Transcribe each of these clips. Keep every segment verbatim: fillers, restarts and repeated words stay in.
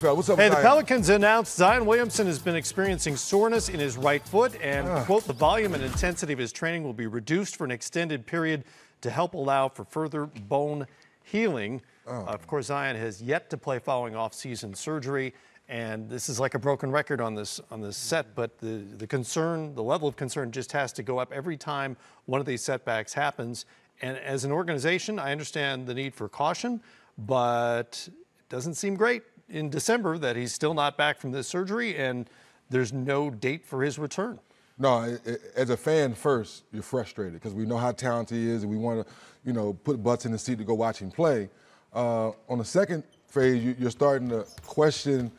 What's up, hey, the Zion? Pelicans announced Zion Williamson has been experiencing soreness in his right foot and, uh. quote, the volume and intensity of his training will be reduced for an extended period to help allow for further bone healing. Oh. Uh, of course, Zion has yet to play following off-season surgery, and this is like a broken record on this on this set, but the, the concern, the level of concern just has to go up every time one of these setbacks happens. And as an organization, I understand the need for caution, but it doesn't seem great. In December that he's still not back from this surgery and there's no date for his return. No, it, it, as a fan first, you're frustrated because we know how talented he is and we want to, you know, put butts in the seat to go watch him play. Uh, on the second phase, you, you're starting to question,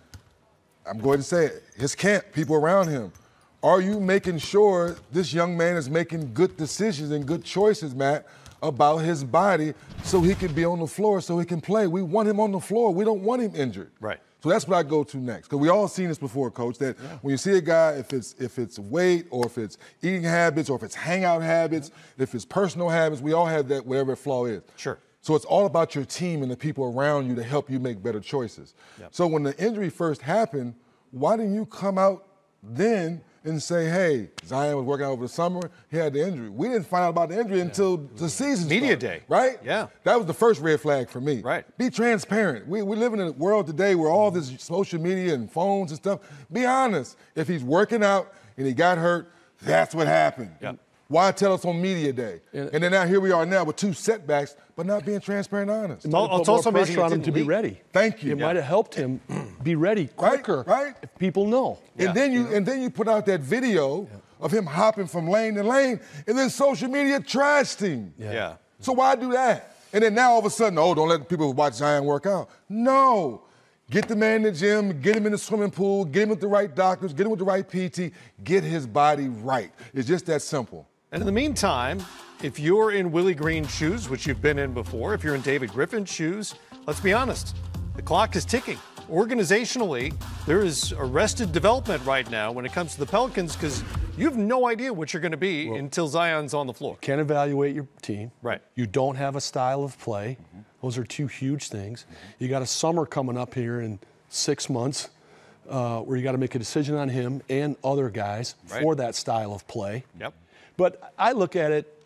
I'm going to say it, his camp, people around him. Are you making sure this young man is making good decisions and good choices, Matt, about his body so he can be on the floor, so he can play? We want him on the floor. We don't want him injured. Right. So that's what I go to next. Because we all seen this before, Coach, that yeah. when you see a guy, if it's if it's weight or if it's eating habits or if it's hangout habits, yeah. if it's personal habits, we all have that, whatever flaw is. Sure. So it's all about your team and the people around you to help you make better choices. Yep. So when the injury first happened, why didn't you come out then and say, hey, Zion was working out over the summer, he had the injury. We didn't find out about the injury yeah. until the season Media started, day. Right? Yeah. That was the first red flag for me. Right. Be transparent. We, we live in a world today where all this social media and phones and stuff, be honest. If he's working out and he got hurt, that's what happened. Yeah. Why tell us on media day? Yeah. And then now here we are now with two setbacks, but not being transparent and honest. It's, it's also pressure on him to be ready. Thank you. It yeah. might have helped him be ready quicker, right? right? If people know. And yeah. then you yeah. and then you put out that video yeah. of him hopping from lane to lane, and then social media trashed him. Yeah. yeah. So why do that? And then now all of a sudden, oh, don't let people watch Zion work out. No. Get the man in the gym, get him in the swimming pool, get him with the right doctors, get him with the right P T, get his body right. It's just that simple. And in the meantime, if you're in Willie Green's shoes, which you've been in before, if you're in David Griffin's shoes, let's be honest, the clock is ticking. Organizationally, there is arrested development right now when it comes to the Pelicans because you have no idea what you're going to be well, until Zion's on the floor. You can't evaluate your team. Right. You don't have a style of play. Mm-hmm. Those are two huge things. Mm-hmm. You got a summer coming up here in six months uh, where you got to make a decision on him and other guys right. for that style of play. Yep. But I look at it,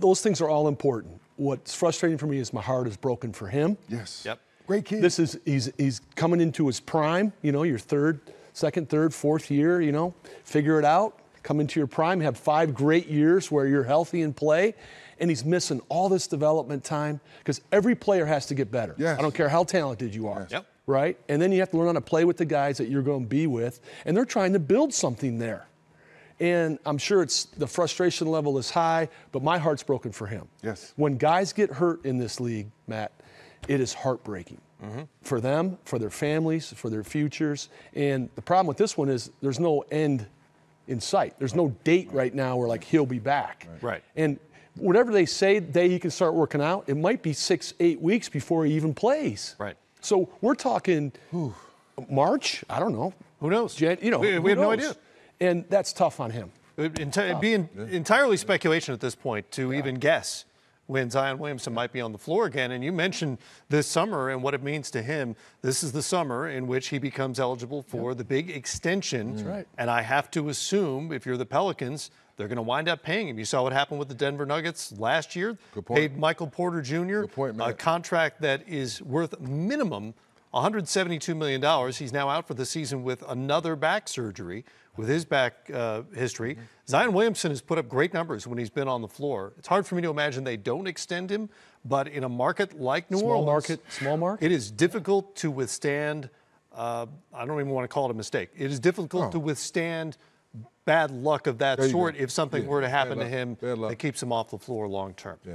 those things are all important. What's frustrating for me is my heart is broken for him. Yes. Yep. Great kid. This is, he's, he's coming into his prime, you know, your third, second, third, fourth year, you know, figure it out, come into your prime, have five great years where you're healthy and play, and he's missing all this development time because every player has to get better. Yes. I don't care how talented you are. Yes. Yep. Right? And then you have to learn how to play with the guys that you're going to be with, and they're trying to build something there. And I'm sure it's the frustration level is high, but my heart's broken for him. Yes. When guys get hurt in this league, Matt, it is heartbreaking mm-hmm. for them, for their families, for their futures. And the problem with this one is there's no end in sight. There's no date right now where, like, he'll be back. Right. right. And whatever they say day he can start working out, it might be six, eight weeks before he even plays. Right. So we're talking whew, March? I don't know. Who knows? Jan- you know, we, we have knows? no idea. And that's tough on him. It would enti- be in- entirely speculation at this point to yeah. even guess when Zion Williamson might be on the floor again. And you mentioned this summer and what it means to him. This is the summer in which he becomes eligible for yep. the big extension. That's right. And I have to assume, if you're the Pelicans, they're going to wind up paying him. You saw what happened with the Denver Nuggets last year. Good point. Paid Michael Porter Junior Good point, man. A contract that is worth minimum one hundred seventy-two million dollars. He's now out for the season with another back surgery with his back uh, history. Mm-hmm. Zion Williamson has put up great numbers when he's been on the floor. It's hard for me to imagine they don't extend him, but in a market like New small Orleans, market, small market, it is difficult to withstand, uh, I don't even want to call it a mistake. It is difficult oh. to withstand bad luck of that sort go. if something yeah. were to happen to him that keeps him off the floor long term. Yeah.